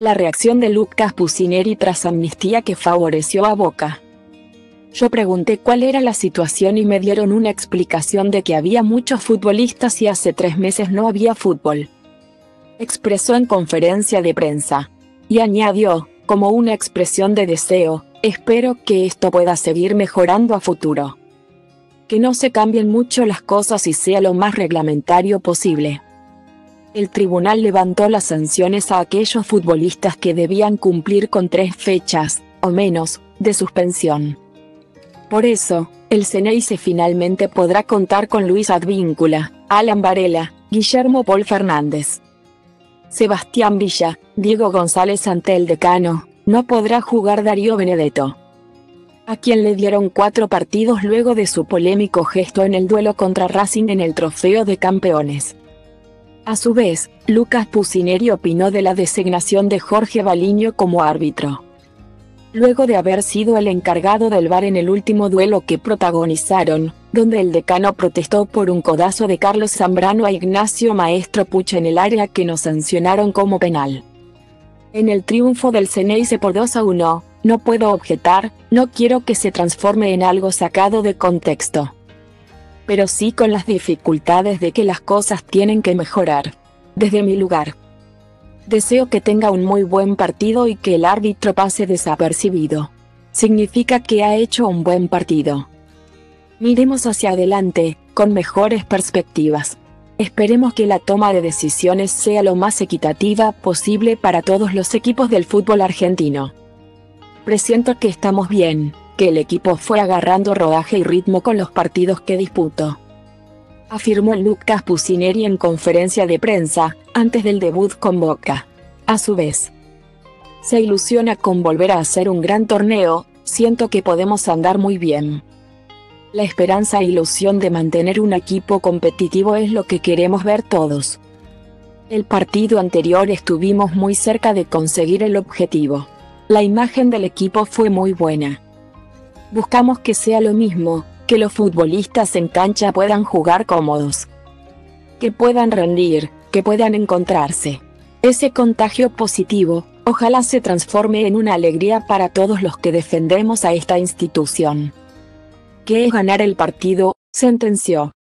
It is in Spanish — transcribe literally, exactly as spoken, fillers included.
La reacción de Lucas Pusineri tras amnistía que favoreció a Boca. Yo pregunté cuál era la situación y me dieron una explicación de que había muchos futbolistas y hace tres meses no había fútbol, expresó en conferencia de prensa. Y añadió, como una expresión de deseo, espero que esto pueda seguir mejorando a futuro. Que no se cambien mucho las cosas y sea lo más reglamentario posible. El tribunal levantó las sanciones a aquellos futbolistas que debían cumplir con tres fechas, o menos, de suspensión. Por eso, el Ceneice finalmente podrá contar con Luis Advíncula, Alan Varela, Guillermo Paul Fernández, Sebastián Villa, Diego González ante el decano, no podrá jugar Darío Benedetto, a quien le dieron cuatro partidos luego de su polémico gesto en el duelo contra Racing en el Trofeo de Campeones. A su vez, Lucas Pusineri opinó de la designación de Jorge Baliño como árbitro, luego de haber sido el encargado del V A R en el último duelo que protagonizaron, donde el decano protestó por un codazo de Carlos Zambrano a Ignacio Maestro Puch en el área que nos sancionaron como penal. En el triunfo del Ceneice por dos a uno, no puedo objetar, no quiero que se transforme en algo sacado de contexto. Pero sí con las dificultades de que las cosas tienen que mejorar. Desde mi lugar, deseo que tenga un muy buen partido y que el árbitro pase desapercibido. Significa que ha hecho un buen partido. Miremos hacia adelante, con mejores perspectivas. Esperemos que la toma de decisiones sea lo más equitativa posible para todos los equipos del fútbol argentino. Presiento que estamos bien, que el equipo fue agarrando rodaje y ritmo con los partidos que disputó, afirmó Lucas Pusineri en conferencia de prensa, antes del debut con Boca. A su vez, se ilusiona con volver a hacer un gran torneo, siento que podemos andar muy bien. La esperanza e ilusión de mantener un equipo competitivo es lo que queremos ver todos. El partido anterior estuvimos muy cerca de conseguir el objetivo. La imagen del equipo fue muy buena. Buscamos que sea lo mismo, que los futbolistas en cancha puedan jugar cómodos, que puedan rendir, que puedan encontrarse. Ese contagio positivo, ojalá se transforme en una alegría para todos los que defendemos a esta institución. ¿Qué es ganar el partido?, sentenció.